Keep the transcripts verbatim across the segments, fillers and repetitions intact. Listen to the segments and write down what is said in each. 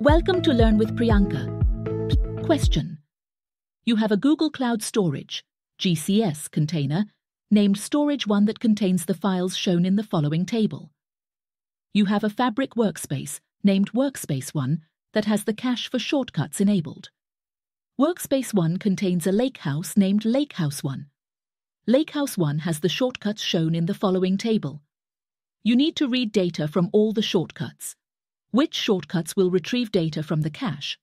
Welcome to Learn with Priyanka. Question. You have a Google Cloud Storage, G C S, container named Storage one that contains the files shown in the following table. You have a Fabric Workspace named Workspace one that has the cache for shortcuts enabled. Workspace one contains a Lakehouse named Lakehouse one. Lakehouse one has the shortcuts shown in the following table. You need to read data from all the shortcuts. Which shortcuts will retrieve data from the cache?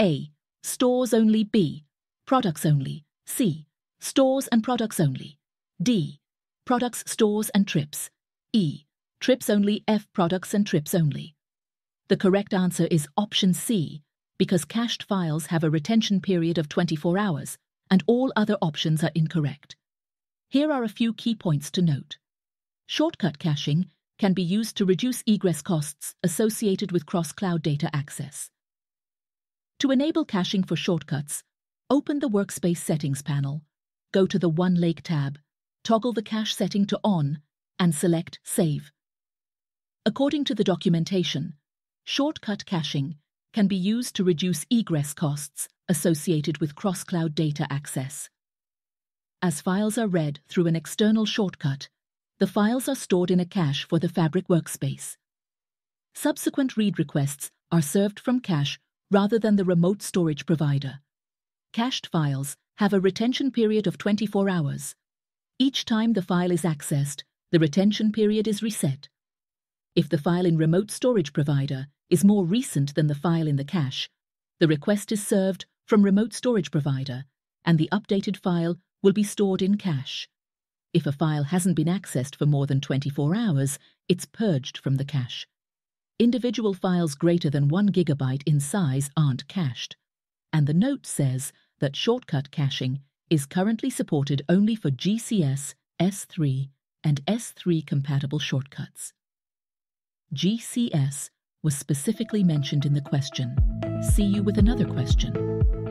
A. Stores only. B. Products only. C. Stores and products only. D. Products, stores and trips. E. Trips only. F. Products and trips only. The correct answer is option C, because cached files have a retention period of twenty-four hours, and all other options are incorrect. Here are a few key points to note. Shortcut caching can be used to reduce egress costs associated with cross-cloud data access. To enable caching for shortcuts, open the Workspace Settings panel, go to the OneLake tab, toggle the cache setting to on, and select Save. According to the documentation, shortcut caching can be used to reduce egress costs associated with cross-cloud data access. As files are read through an external shortcut, the files are stored in a cache for the Fabric Workspace. Subsequent read requests are served from cache rather than the remote storage provider. Cached files have a retention period of twenty-four hours. Each time the file is accessed, the retention period is reset. If the file in remote storage provider is more recent than the file in the cache, the request is served from remote storage provider and the updated file will be stored in cache. If a file hasn't been accessed for more than twenty-four hours, it's purged from the cache. Individual files greater than one gigabyte in size aren't cached, and the note says that shortcut caching is currently supported only for G C S, S three, and S three compatible shortcuts. G C S was specifically mentioned in the question. See you with another question.